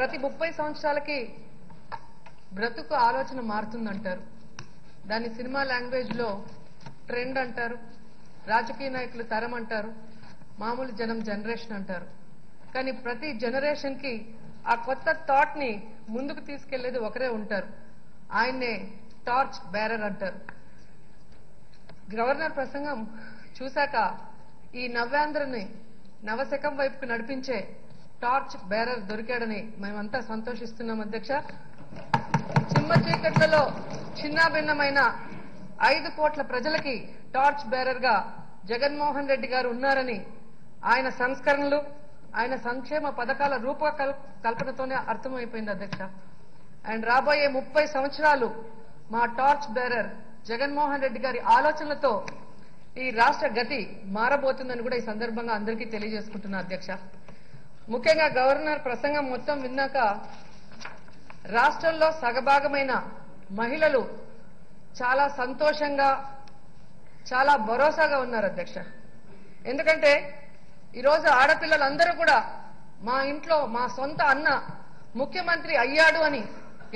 ప్రతి 30 సంవత్సరాలకి బ్రతుకు ఆలోచన మారుతుందంటారు. దాని సినిమా లాంగ్వేజ్ లో ట్రెండ్ అంటారు, రాజకీయ నాయకుల తరం అంటారు, మామూలు జనం జనరేషన్ అంటారు. కానీ ప్రతి జనరేషన్ కి ఆ కొత్త థాట్ ని ముందుకు తీసుకెళ్లేది ఒకరే ఉంటారు, ఆయన్నే టార్చ్ బేరర్ అంటారు. గవర్నర్ ప్రసంగం చూశాక ఈ నవ్యాంధ్రని నవశకం వైపుకు నడిపించే టార్చ్ బేరర్ దొరికాడని మేమంతా సంతోషిస్తున్నాం. అధ్యక్ష, చిమ్మ చీకట్లలో చిన్న భిన్నమైన 5 కోట్ల ప్రజలకి టార్చ్ బేరర్ గా జగన్మోహన్ రెడ్డి గారు ఉన్నారని ఆయన సంస్కరణలు, ఆయన సంక్షేమ పథకాల రూపకల్పనతోనే అర్థమైపోయింది అధ్యక్ష. అండ్ రాబోయే 30 సంవత్సరాలు మా టార్చ్ బేరర్ జగన్మోహన్ రెడ్డి గారి ఆలోచనలతో ఈ రాష్ట్ర గతి మారబోతుందని కూడా ఈ సందర్భంగా అందరికీ తెలియజేసుకుంటున్నా అధ్యక్ష. ముఖ్యంగా గవర్నర్ ప్రసంగం మొత్తం విన్నాక రాష్ట్రంలో సగభాగమైన మహిళలు చాలా సంతోషంగా, చాలా భరోసాగా ఉన్నారు అధ్యక్ష. ఎందుకంటే ఈరోజు ఆడపిల్లలందరూ కూడా మా ఇంట్లో మా సొంత అన్న ముఖ్యమంత్రి అయ్యాడు అని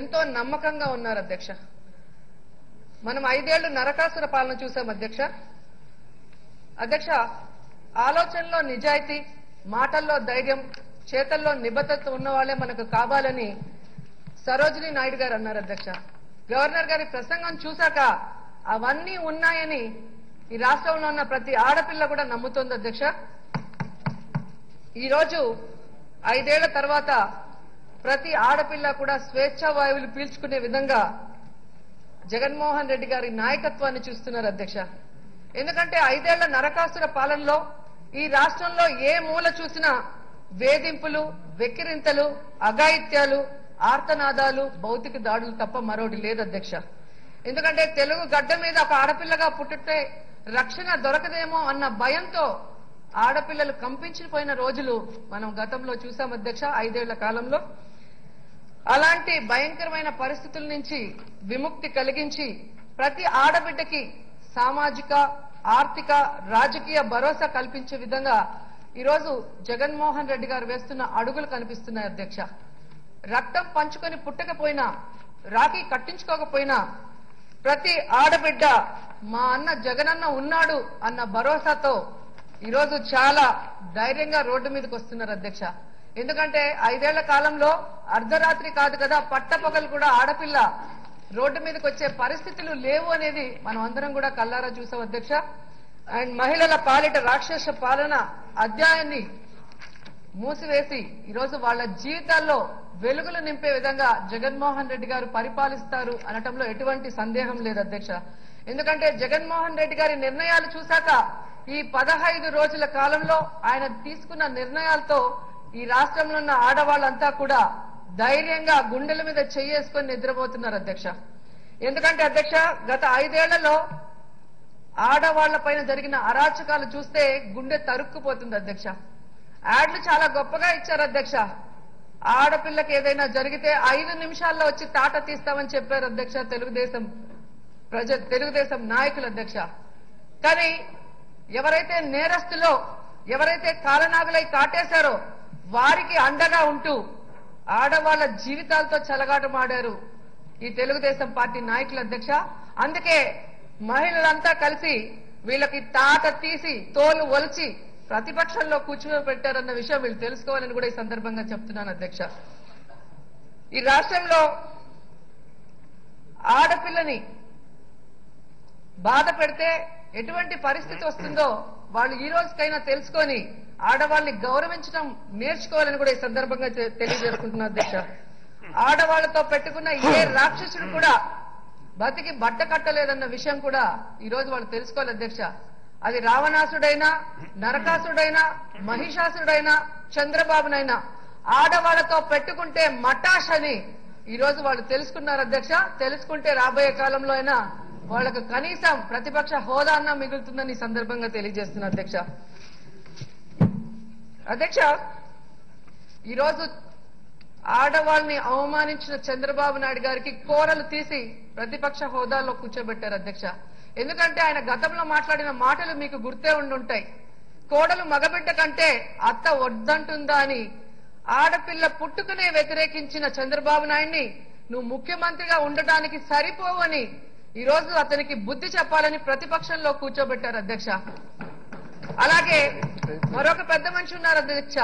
ఎంతో నమ్మకంగా ఉన్నారు అధ్యక్ష. మనం 5 ఏళ్లు నరకాసుర పాలన చూసాం అధ్యక్ష. అధ్యక్ష, ఆలోచనలో నిజాయితీ, మాటల్లో ధైర్యం, చేతల్లో నిబద్ధత ఉన్నవాళ్లే మనకు కావాలని సరోజినీ నాయుడు గారు అన్నారు అధ్యక్ష. గవర్నర్ గారి ప్రసంగం చూశాక అవన్నీ ఉన్నాయని ఈ రాష్ట్రంలో ఉన్న ప్రతి ఆడపిల్ల కూడా నమ్ముతోంది అధ్యక్ష. ఈరోజు 5 ఏళ్ల తర్వాత ప్రతి ఆడపిల్ల కూడా స్వేచ్ఛా వాయువులు పీల్చుకునే విధంగా జగన్మోహన్ రెడ్డి గారి నాయకత్వాన్ని చూస్తున్నారు అధ్యక్ష. ఎందుకంటే 5 ఏళ్ల నరకాసుర పాలనలో ఈ రాష్ట్రంలో ఏ మూల చూసినా వేధింపులు, వెక్కిరింతలు, అఘాయిత్యాలు, ఆర్తనాదాలు, భౌతిక దాడులు తప్ప మరొకటి లేదు అధ్యక్ష. ఎందుకంటే తెలుగు గడ్డ మీద ఒక ఆడపిల్లగా పుట్టితే రక్షణ దొరకదేమో అన్న భయంతో ఆడపిల్లలు కంపించిపోయిన రోజులు మనం గతంలో చూసాం అధ్యక్ష. 5 ఏళ్ల కాలంలో అలాంటి భయంకరమైన పరిస్థితుల నుంచి విముక్తి కలిగించి ప్రతి ఆడబిడ్డకి సామాజిక, ఆర్థిక, రాజకీయ భరోసా కల్పించే విధంగా ఈరోజు జగన్మోహన్ రెడ్డి గారు వేస్తున్న అడుగులు కనిపిస్తున్నాయి అధ్యక్ష. రక్తం పంచుకొని పుట్టకపోయినా, రాఖీ కట్టించుకోకపోయినా ప్రతి ఆడబిడ్డ మా అన్న జగనన్న ఉన్నాడు అన్న భరోసాతో ఈరోజు చాలా ధైర్యంగా రోడ్డు మీదకి వస్తున్నారు అధ్యక్ష. ఎందుకంటే 5 ఏళ్ల కాలంలో అర్ధరాత్రి కాదు కదా, పట్టపగలు కూడా ఆడపిల్ల రోడ్డు మీదకి వచ్చే పరిస్థితులు లేవు అనేది మనం అందరం కూడా కల్లారా చూసాం అధ్యక్ష. అండ్ మహిళల పాలిట రాక్షస పాలన అధ్యాయాన్ని మూసివేసి ఈరోజు వాళ్ళ జీవితాల్లో వెలుగులు నింపే విధంగా జగన్మోహన్ రెడ్డి గారు పరిపాలిస్తారు అనటంలో ఎటువంటి సందేహం లేదు అధ్యక్ష. ఎందుకంటే జగన్మోహన్ రెడ్డి గారి నిర్ణయాలు చూశాక ఈ 15 రోజుల కాలంలో ఆయన తీసుకున్న నిర్ణయాలతో ఈ రాష్ట్రంలో ఉన్న ఆడవాళ్ళంతా కూడా ధైర్యంగా గుండెల మీద చెయ్యేసుకొని నిద్రపోతున్నారు అధ్యక్ష. ఎందుకంటే అధ్యక్ష, గత 5 ఏళ్లలో ఆడవాళ్ల పైన జరిగిన అరాచకాలు చూస్తే గుండె తరుక్కుపోతుంది అధ్యక్ష. యాడ్లు చాలా గొప్పగా ఇచ్చారు అధ్యక్ష. ఆడపిల్లకి ఏదైనా జరిగితే 5 నిమిషాల్లో వచ్చి తాట తీస్తామని చెప్పారు అధ్యక్ష తెలుగుదేశం నాయకులు అధ్యక్ష. కానీ ఎవరైతే నేరస్తులో, ఎవరైతే కాలనాగులై కాటేశారో వారికి అండగా ఉంటూ ఆడవాళ్ల జీవితాలతో చెలగాటమాడారు ఈ తెలుగుదేశం పార్టీ నాయకులు అధ్యక్ష. అందుకే మహిళలంతా కలిసి వీళ్ళకి తాట తీసి తోలు ఒలిచి ప్రతిపక్షంలో కూర్చోబెట్టారన్న విషయం వీళ్ళు తెలుసుకోవాలని కూడా ఈ సందర్భంగా చెప్తున్నాను అధ్యక్ష. ఈ రాష్ట్రంలో ఆడపిల్లని బాధ పెడితే ఎటువంటి పరిస్థితి వస్తుందో వాళ్ళు ఈ రోజుకైనా తెలుసుకొని ఆడవాళ్ళని గౌరవించడం నేర్చుకోవాలని కూడా ఈ సందర్భంగా తెలియజేసుకుంటున్నారు అధ్యక్ష. ఆడవాళ్లతో పెట్టుకున్న ఏ రాక్షసుడు కూడా బతికి బట్ట కట్టలేదన్న విషయం కూడా ఈ రోజు వాళ్ళు తెలుసుకోవాలి అధ్యక్ష. అది రావణాసుడైనా, నరకాసుడైనా, మహిషాసుడైనా, చంద్రబాబునైనా ఆడవాళ్లతో పెట్టుకుంటే మటాష్ అని ఈ రోజు వాళ్ళు తెలుసుకున్నారు అధ్యక్ష. తెలుసుకుంటే రాబోయే కాలంలో అయినా వాళ్లకు కనీసం ప్రతిపక్ష హోదా అన్నా మిగులుతుందని ఈ సందర్భంగా తెలియజేస్తున్నారు అధ్యక్ష. అధ్యక్ష, ఈరోజు ఆడవాళ్ళని అవమానించిన చంద్రబాబు నాయుడు గారికి కోరలు తీసి ప్రతిపక్ష హోదాలో కూర్చోబెట్టారు అధ్యక్ష. ఎందుకంటే ఆయన గతంలో మాట్లాడిన మాటలు మీకు గుర్తే ఉండుంటాయి. కోడలు మగబిడ్డ కంటే అత్త వద్దంటుందా అని ఆడపిల్ల పుట్టుకనే వ్యతిరేకించిన చంద్రబాబు నాయుడిని నువ్వు ముఖ్యమంత్రిగా ఉండడానికి సరిపోవని ఈ రోజు అతనికి బుద్ధి చెప్పాలని ప్రతిపక్షంలో కూర్చోబెట్టారు అధ్యక్ష. అలాగే మరొక పెద్ద మనిషి ఉన్నారు అధ్యక్ష,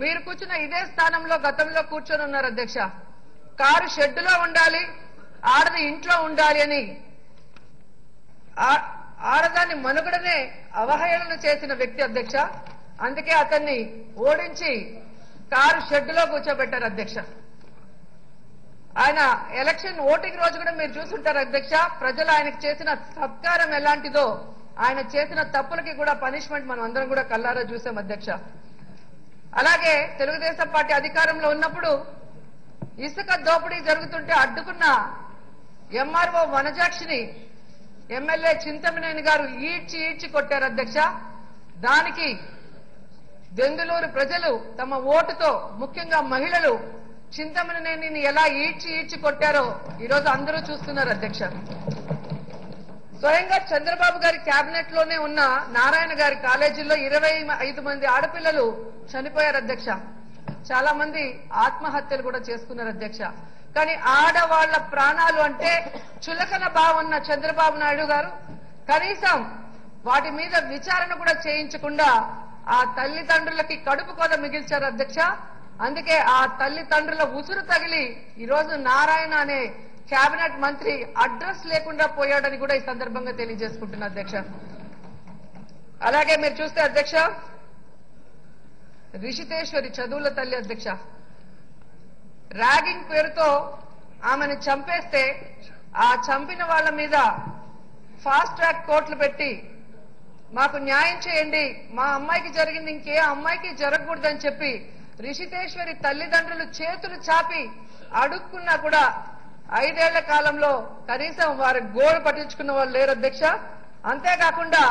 మీరు కూర్చున్న ఇదే స్థానంలో గతంలో కూర్చొని ఉన్నారు అధ్యక్ష. కారు షెడ్డులో ఉండాలి, ఆడది ఇంట్లో ఉండాలి అని ఆడదాన్ని మనుగడనే అవహేళన చేసిన వ్యక్తి అధ్యక్ష. అందుకే అతన్ని ఓడించి కారు షెడ్డులో కూర్చోబెట్టారు అధ్యక్ష. ఆయన ఎలక్షన్ ఓటింగ్ రోజు కూడా మీరు చూసుంటారు అధ్యక్ష, ప్రజలు ఆయనకు చేసిన సత్కారం ఎలాంటిదో ఆయన చేసిన తప్పులకి కూడా పనిష్మెంట్ మనం అందరం కూడా కల్లారా చూసాం అధ్యక్ష. అలాగే తెలుగుదేశం పార్టీ అధికారంలో ఉన్నప్పుడు ఇసుక దోపిడీ జరుగుతుంటే అడ్డుకున్న ఎంఆర్ఓ వనజాక్షిని ఎమ్మెల్యే చింతమనేని గారు ఈడ్చి ఈడ్చి కొట్టారు అధ్యక్ష. దానికి బెంగళూరు ప్రజలు తమ ఓటుతో, ముఖ్యంగా మహిళలు, చింతమనేనిని ఎలా ఈడ్చి ఈడ్చి కొట్టారో ఈరోజు అందరూ చూస్తున్నారు అధ్యక్ష. స్వయంగా చంద్రబాబు గారి కేబినెట్ లోనే ఉన్న నారాయణ గారి కాలేజీలో 25 మంది ఆడపిల్లలు చనిపోయారు అధ్యక్ష. చాలా మంది ఆత్మహత్యలు కూడా చేసుకున్నారు అధ్యక్ష. కానీ ఆడవాళ్ల ప్రాణాలు అంటే చులకన భావన్న చంద్రబాబు నాయుడు గారు కనీసం వాటి మీద విచారణ కూడా చేయించకుండా ఆ తల్లిదండ్రులకి కడుపు కోత మిగిల్చారు అధ్యక్ష. అందుకే ఆ తల్లిదండ్రుల ఉసురు తగిలి ఈరోజు నారాయణ అనే కేబినెట్ మంత్రి అడ్రస్ లేకుండా పోయాడని కూడా ఈ సందర్భంగా తెలియజేసుకుంటున్నా అధ్యక్ష. అలాగే మీరు చూస్తే అధ్యక్ష, రిషితేశ్వరి చదువుల తల్లి అధ్యక్ష, ర్యాగింగ్ పేరుతో ఆమెను చంపేస్తే ఆ చంపిన వాళ్ల మీద ఫాస్ట్ ట్రాక్ కోర్టులు పెట్టి మాకు న్యాయం చేయండి, మా అమ్మాయికి జరిగింది ఇంకే అమ్మాయికి జరగకూడదని చెప్పి రిషితేశ్వరి తల్లిదండ్రులు చేతులు చాపి అడుక్కున్నా కూడా 5 ఏళ్ల కాలంలో కనీసం వారి గోడు పట్టించుకున్న వాళ్ళు లేరు అధ్యక్ష. అంతేకాకుండా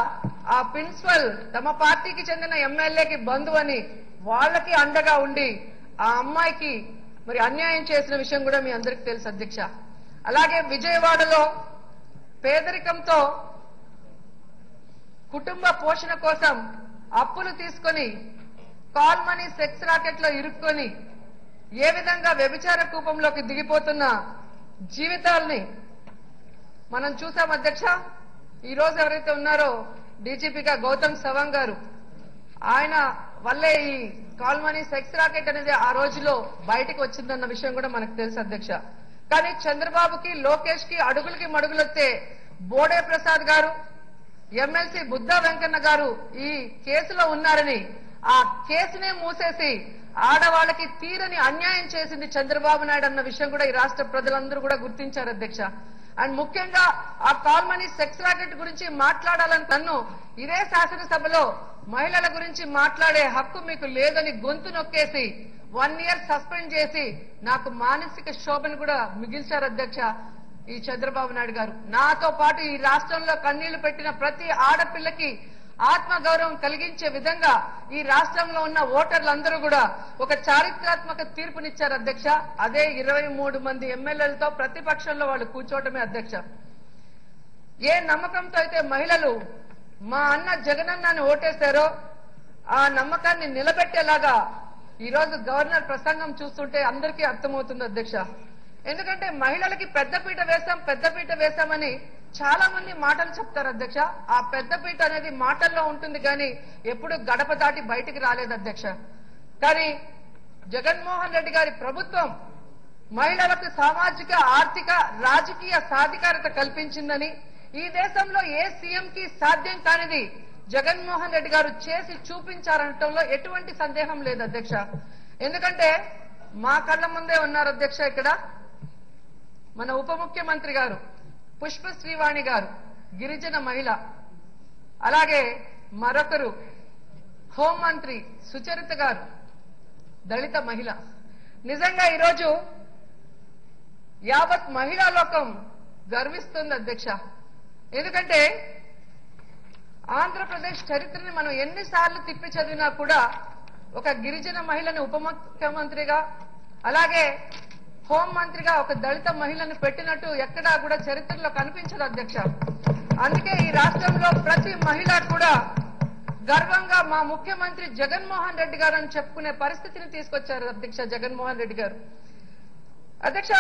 ఆ ప్రిన్సిపల్ తమ పార్టీకి చెందిన ఎమ్మెల్యేకి బంధువు అని వాళ్ళకి అండగా ఉండి ఆ అమ్మాయికి మరి అన్యాయం చేసిన విషయం కూడా మీ అందరికీ తెలుసు అధ్యక్ష. అలాగే విజయవాడలో పేదరికంతో కుటుంబ పోషణ కోసం అప్పులు తీసుకొని కాల్ మనీ సెక్స్ రాకెట్లో ఇరుక్కొని ఏ విధంగా వ్యభిచార కూపంలోకి దిగిపోతున్న జీవితాల్ని మనం చూసాం అధ్యక్ష. ఈ రోజు ఎవరైతే ఉన్నారో డీజీపీగా గౌతమ్ సవాంగ్ గారు, ఆయన వల్లే ఈ కాల్ మనీ సెక్స్ రాకెట్ అనేది ఆ రోజులో బయటకు వచ్చిందన్న విషయం కూడా మనకు తెలుసు అధ్యక్ష. కానీ చంద్రబాబుకి, లోకేష్ కి అడుగులకి మడుగులొస్తే బోడే ప్రసాద్ గారు, ఎమ్మెల్సీ బుద్ధా వెంకన్న గారు ఈ కేసులో ఉన్నారని ఆ కేసునే మూసేసి ఆడవాళ్ళకి తీరని అన్యాయం చేసింది చంద్రబాబు నాయుడు అన్న విషయం కూడా ఈ రాష్ట్ర ప్రజలందరూ కూడా గుర్తించారు అధ్యక్ష. అండ్ ముఖ్యంగా ఆ కాల్ మనీ సెక్స్ రాకెట్ గురించి మాట్లాడాలని నన్ను ఇదే శాసనసభలో మహిళల గురించి మాట్లాడే హక్కు మీకు లేదని గొంతు నొక్కేసి 1 year సస్పెండ్ చేసి నాకు మానసిక క్షోభను కూడా మిగిల్చారు అధ్యక్ష ఈ చంద్రబాబు నాయుడు గారు. నాతో పాటు ఈ రాష్ట్రంలో కన్నీళ్లు పెట్టిన ప్రతి ఆడపిల్లకి ఆత్మగౌరవం కలిగించే విధంగా ఈ రాష్ట్రంలో ఉన్న ఓటర్లందరూ కూడా ఒక చారిత్రాత్మక తీర్పునిచ్చారు అధ్యక్ష. అదే 23 మంది ఎమ్మెల్యేలతో ప్రతిపక్షంలో వాళ్ళు కూర్చోవటమే అధ్యక్ష. ఏ నమ్మకంతో అయితే మహిళలు మా అన్న జగనన్నని ఓటేశారో ఆ నమ్మకాన్ని నిలబెట్టేలాగా ఈరోజు గవర్నర్ ప్రసంగం చూస్తుంటే అందరికీ అర్థమవుతుంది అధ్యక్ష. ఎందుకంటే మహిళలకి పెద్దపీట వేశాం పెద్దపీట వేశామని చాలా మంది మాటలు చెప్తారు అధ్యక్ష. ఆ పెద్దపీట అనేది మాటల్లో ఉంటుంది కానీ ఎప్పుడు గడప దాటి బయటికి రాలేదు అధ్యక్ష. కానీ జగన్మోహన్ రెడ్డి గారి ప్రభుత్వం మహిళలకు సామాజిక, ఆర్థిక, రాజకీయ సాధికారత కల్పించిందని, ఈ దేశంలో ఏ సీఎం కి సాధ్యం కానిది జగన్మోహన్ రెడ్డి గారు చేసి చూపించారనటంలో ఎటువంటి సందేహం లేదు అధ్యక్ష. ఎందుకంటే మా కళ్ళ ముందే ఉన్నారు అధ్యక్ష ఇక్కడ మన ఉప ముఖ్యమంత్రి గారు పుష్ప శ్రీవాణి గారు, గిరిజన మహిళ. అలాగే మరొకరు హోంమంత్రి సుచరిత గారు, దళిత మహిళ. నిజంగా ఈరోజు యావత్ మహిళా లోకం గర్విస్తుంది అధ్యక్ష. ఎందుకంటే ఆంధ్రప్రదేశ్ చరిత్రని మనం ఎన్నిసార్లు తిప్పి చదివినా కూడా ఒక గిరిజన మహిళని ఉప ముఖ్యమంత్రిగా, అలాగే హోంమంత్రిగా ఒక దళిత మహిళను పెట్టినట్టు ఎక్కడా కూడా చరిత్రలో కనిపించదు అధ్యక్ష. అందుకే ఈ రాష్ట్రంలో ప్రతి మహిళ కూడా గర్వంగా మా ముఖ్యమంత్రి జగన్ మోహన్ రెడ్డి గారు అని చెప్పుకునే పరిస్థితిని తీసుకొచ్చారు అధ్యక్ష జగన్ మోహన్ రెడ్డి గారు. అధ్యక్ష